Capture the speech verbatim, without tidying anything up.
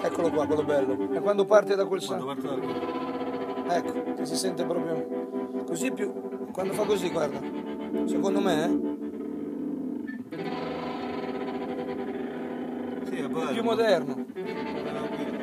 Eccolo qua, quello bello. È quando parte da quel salto. Ecco, che si sente proprio. Così più. Quando fa così, guarda. Secondo me, eh? Sì, è bello. È più moderno.